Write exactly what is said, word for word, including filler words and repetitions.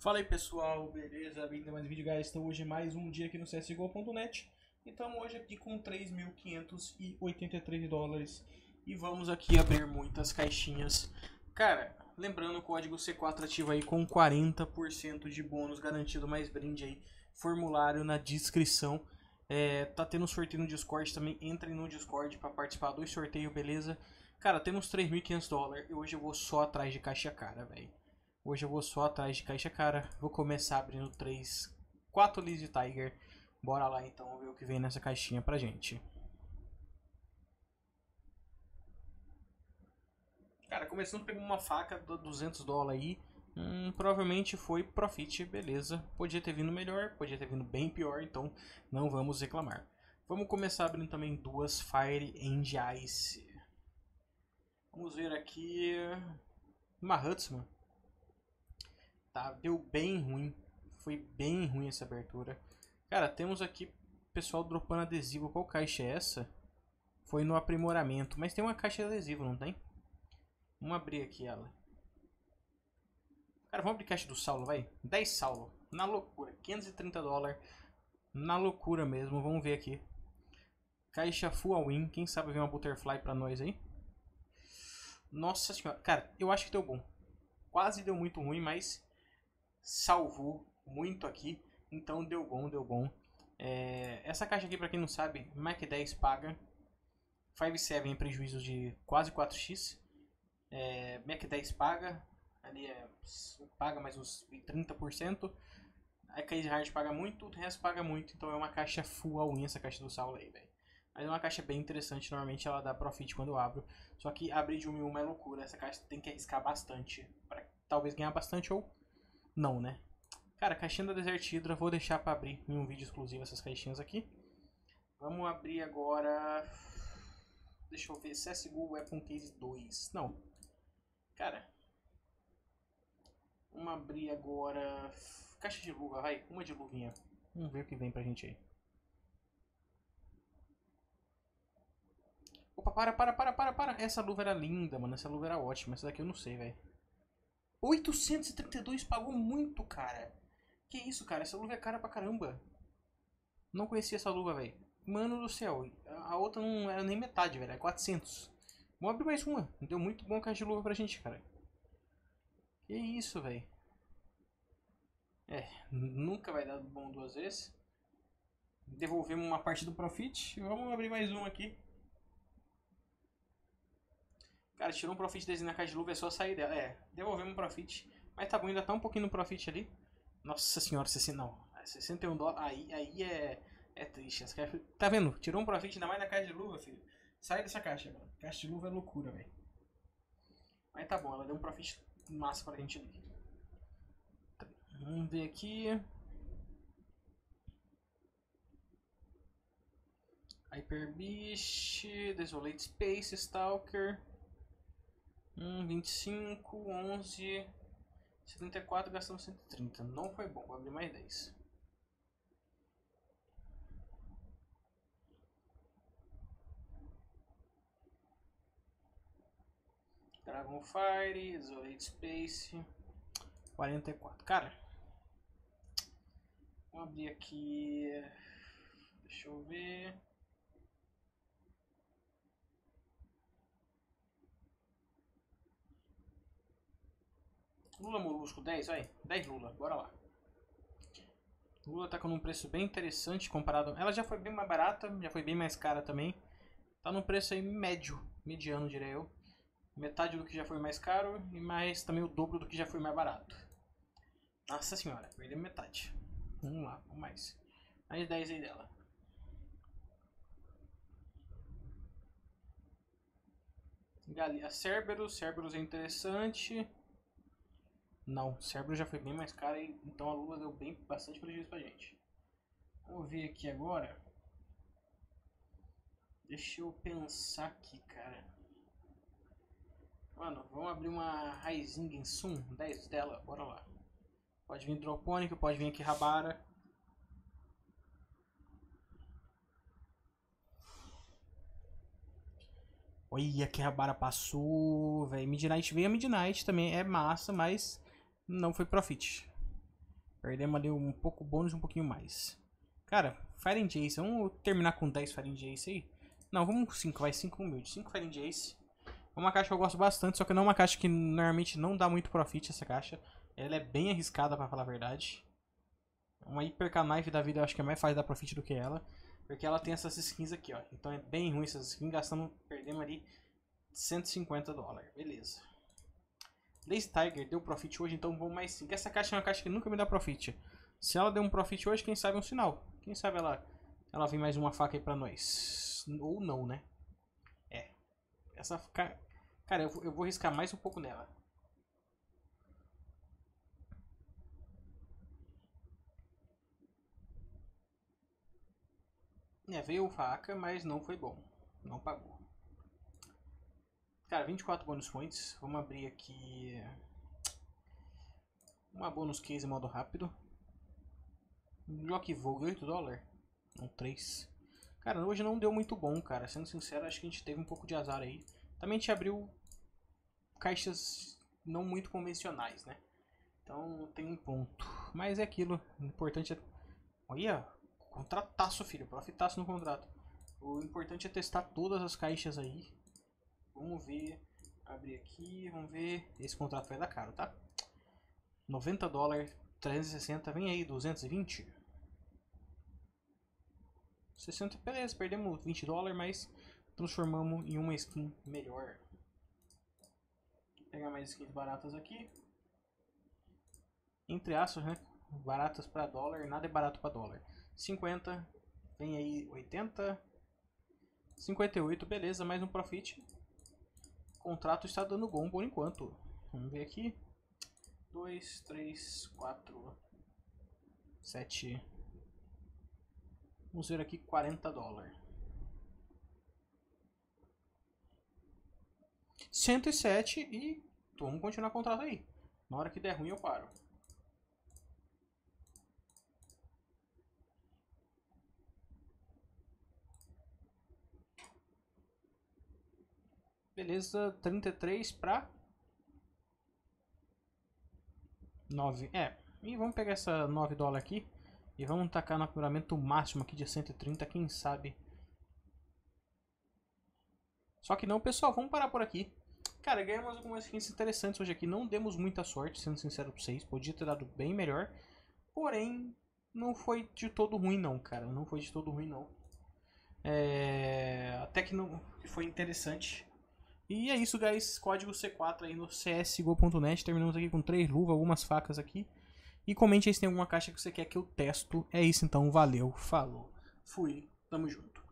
Fala aí pessoal, beleza? Bem-vindo a mais um vídeo, guys. Então hoje mais um dia aqui no C S G O ponto net. Então hoje aqui com três mil quinhentos e oitenta e três dólares. E vamos aqui abrir muitas caixinhas. Cara, lembrando o código C quatro ativo aí com quarenta por cento de bônus garantido, mais brinde aí. Formulário na descrição. É, tá tendo um sorteio no Discord também. Entrem no Discord para participar do sorteio, beleza? Cara, temos três mil e quinhentos dólares e hoje eu vou só atrás de caixa cara, velho. Hoje eu vou só atrás de caixa cara. Vou começar abrindo três, quatro Lizzy Tiger. Bora lá então ver o que vem nessa caixinha pra gente. Cara, começando pegando uma faca de duzentos dólares aí. Hum, provavelmente foi profit, beleza. Podia ter vindo melhor, podia ter vindo bem pior, então não vamos reclamar. Vamos começar abrindo também duas Fire and Ice. Vamos ver aqui. Uma Huntsman. Tá, deu bem ruim. Foi bem ruim essa abertura. Cara, temos aqui pessoal dropando adesivo. Qual caixa é essa? Foi no aprimoramento. Mas tem uma caixa de adesivo, não tem? Vamos abrir aqui ela. Cara, vamos abrir caixa do Saulo, vai. dez Saulo. Na loucura. quinhentos e trinta dólares. Na loucura mesmo. Vamos ver aqui. Caixa Full Win. Quem sabe vem uma Butterfly pra nós aí. Nossa senhora. Cara, eu acho que deu bom. Quase deu muito ruim, mas... salvou muito aqui, então deu bom, deu bom. É, essa caixa aqui, para quem não sabe, Mac dez paga, Five Seven em prejuízo de quase quatro x, é, Mac dez paga, ali é, paga mais uns trinta por cento, a Case Hard paga muito, o resto paga muito, então é uma caixa full all in essa caixa do Saulo aí, velho. Mas é uma caixa bem interessante, normalmente ela dá profit quando eu abro, só que abrir de uma em uma é loucura, essa caixa tem que arriscar bastante, para talvez ganhar bastante ou... não, né? Cara, caixinha da Desert Hydra, vou deixar pra abrir em um vídeo exclusivo essas caixinhas aqui. Vamos abrir agora... deixa eu ver, C S G O Weapon Case dois. Não. Cara. Vamos abrir agora... caixa de luva, vai. Uma de luvinha. Vamos ver o que vem pra gente aí. Opa, para, para, para, para, para. Essa luva era linda, mano. Essa luva era ótima. Essa daqui eu não sei, velho. oitocentos e trinta e dois pagou muito, cara. Que isso, cara? Essa luva é cara pra caramba. Não conhecia essa luva, velho. Mano do céu. A outra não era nem metade, velho. É quatrocentos. Vamos abrir mais uma. Deu muito bom caixa de luva pra gente, cara. Que isso, velho. É, nunca vai dar bom duas vezes. Devolvemos uma parte do profit. Vamos abrir mais uma aqui. Cara, tirou um profit desse na caixa de luva, é só sair dela. É, devolvemos um profit. Mas tá bom, ainda tá um pouquinho no profit ali. Nossa senhora, sessenta, não, sessenta e um dólares. Aí, aí é, é triste. Essa caixa... tá vendo? Tirou um profit ainda mais na caixa de luva, filho. Sai dessa caixa, mano. Caixa de luva é loucura, velho. Mas tá bom, ela deu um profit massa pra gente ali. Vamos ver aqui. Hyper Beast, Desolate Space, Stalker. vinte e cinco, onze, setenta e quatro, gastamos cento e trinta. Não foi bom, vou abrir mais dez. Dragon Fire, Desolate Space, quarenta e quatro. Cara, vou abrir aqui. Deixa eu ver. Lula Molusco, dez, vai. dez Lula, bora lá. Lula tá com um preço bem interessante comparado... ela já foi bem mais barata, já foi bem mais cara também. Tá num preço aí médio, mediano, diria eu. Metade do que já foi mais caro e mais também o dobro do que já foi mais barato. Nossa senhora, perdemos metade. Vamos lá, vamos mais. Mais dez aí dela. Galia Cerberus, Cerberus é interessante... não, o cérebro já foi bem mais caro, então a Lula deu bem, bastante prejuízo pra gente. Vamos ver aqui agora. Deixa eu pensar aqui, cara. Mano, vamos abrir uma Raizingen Sum, dez dela, bora lá. Pode vir Dropônica, pode vir aqui Rabara. Olha que Rabara passou, velho. Midnight veio a Midnight também, é massa, mas... não foi profit. Perdemos ali um pouco bônus e um pouquinho mais. Cara, Fire and Jace. Vamos terminar com dez Fire and Jace aí? Não, vamos com cinco, vai. cinco humilde. cinco Fire and Jace. É uma caixa que eu gosto bastante, só que não é uma caixa que normalmente não dá muito profit, essa caixa. Ela é bem arriscada, pra falar a verdade. Uma Hyper Knife da vida eu acho que é mais fácil dar profit do que ela. Porque ela tem essas skins aqui, ó. Então é bem ruim essas skins. Gastamos, perdemos ali cento e cinquenta dólares. Beleza. Lizzy Tiger deu profit hoje, então vou mais cinco. Essa caixa é uma caixa que nunca me dá profit. Se ela deu um profit hoje, quem sabe é um sinal. Quem sabe ela, ela vem mais uma faca aí pra nós. Ou não, né? É. Essa cara... Cara, eu vou, eu vou riscar mais um pouco nela. É, veio faca, mas não foi bom. Não pagou. Cara, vinte e quatro bônus points. Vamos abrir aqui... Uma bônus case em modo rápido. Glock Vogue, oito dólares? Não, três. Cara, hoje não deu muito bom, cara. Sendo sincero, acho que a gente teve um pouco de azar aí. Também a gente abriu caixas não muito convencionais, né? Então tem um ponto. Mas é aquilo. O importante é... Olha... Contrataço, filho. Profitaço no contrato. O importante é testar todas as caixas aí. Vamos ver. Abrir aqui. Vamos ver. Esse contrato vai dar caro, tá? noventa dólares. trezentos e sessenta. Vem aí. duzentos e vinte. sessenta. Beleza. Perdemos vinte dólares, mas transformamos em uma skin melhor. Vou pegar mais skins baratas aqui. Entre aspas, né? Baratas para dólar. Nada é barato para dólar. cinquenta, vem aí oitenta, cinquenta e oito, beleza, mais um profit. O contrato está dando bom por enquanto. Vamos ver aqui. dois, três, quatro, sete. Vamos ver aqui, quarenta dólares. cento e sete e vamos continuar o contrato aí. Na hora que der ruim eu paro. Beleza, trinta e três para nove. É, e vamos pegar essa nove dólares aqui e vamos tacar no apuramento máximo aqui de cento e trinta, quem sabe. Só que não, pessoal, vamos parar por aqui. Cara, ganhamos algumas skins interessantes hoje aqui. Não demos muita sorte, sendo sincero pra vocês. Podia ter dado bem melhor. Porém, não foi de todo ruim não, cara. Não foi de todo ruim não. É... Até que não... foi interessante. E é isso, guys. Código C quatro aí no C S G O ponto net. Terminamos aqui com três luvas, algumas facas aqui. E comente aí se tem alguma caixa que você quer que eu testo. É isso, então. Valeu. Falou. Fui. Tamo junto.